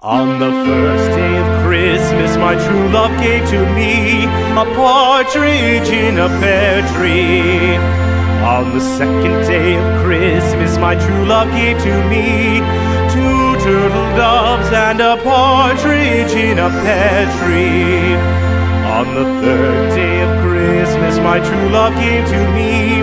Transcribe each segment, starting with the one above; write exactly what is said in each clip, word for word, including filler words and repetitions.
On the first day of Christmas, my true love gave to me a partridge in a pear tree. On the second day of Christmas, my true love gave to me two turtle doves and a partridge in a pear tree. On the third day of Christmas, my true love gave to me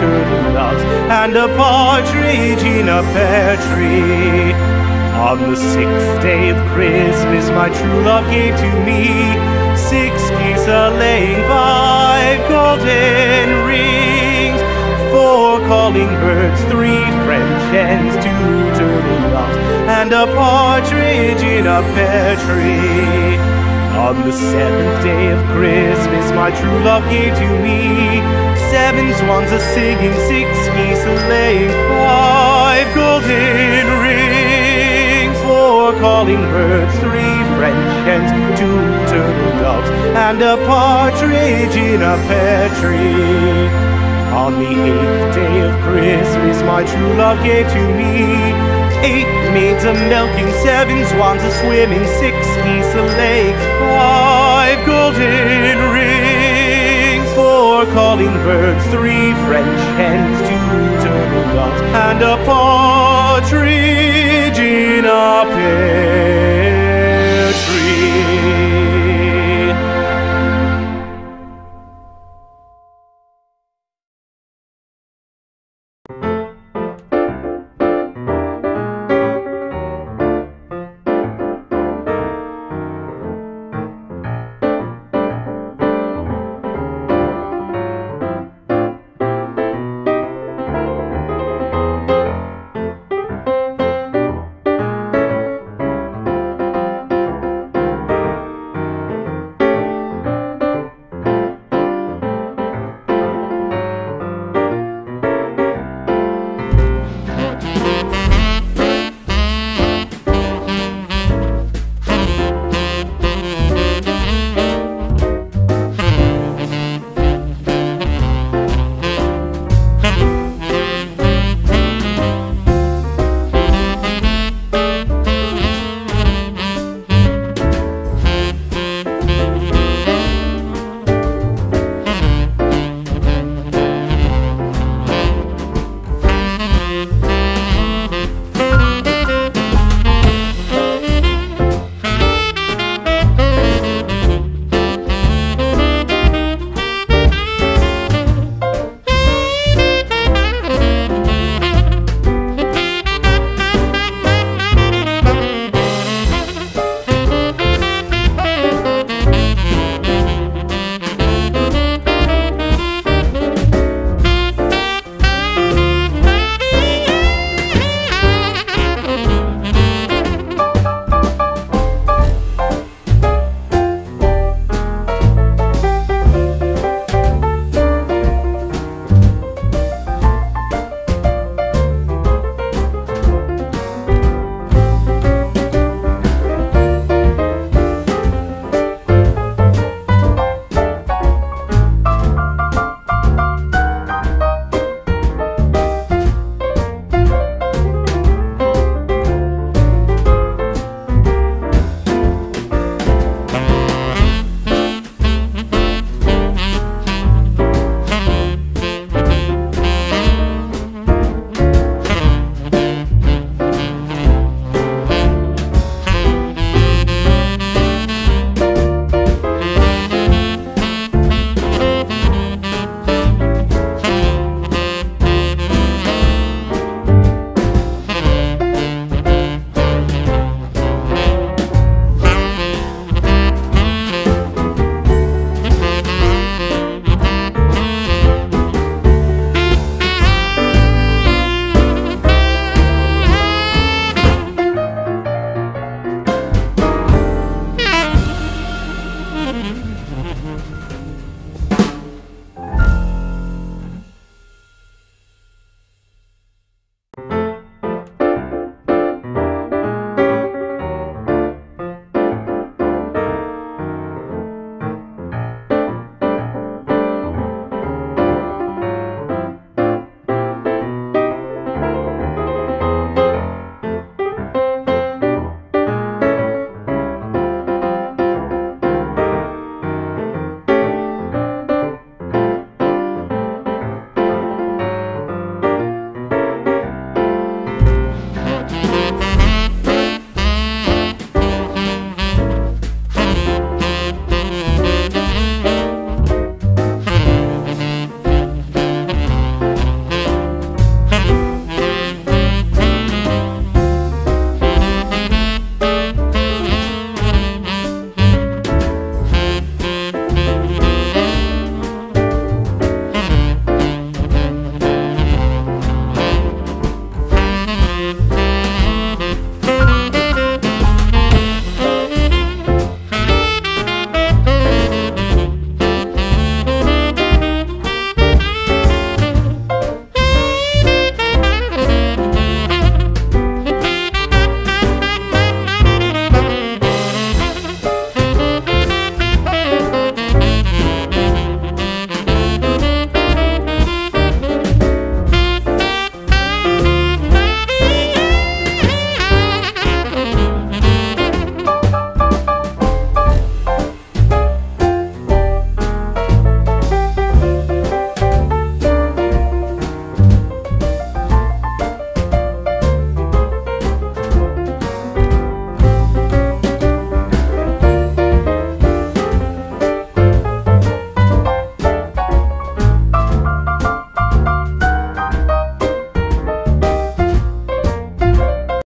turtle doves, and a partridge in a pear tree. On the sixth day of Christmas, my true love gave to me six geese a-laying, five golden rings, four calling birds, three French hens, two turtle doves, and a partridge in a pear tree. On the seventh day of Christmas, my true love gave to me seven swans a-singing, six geese a-laying, five golden rings, four calling birds, three French hens, two turtle doves, and a partridge in a pear tree. On the eighth day of Christmas, my true love gave to me eight maids a-milking, seven swans a-swimming, six geese a-laying, five golden rings, four calling birds, three French hens, two turtle doves, and a partridge.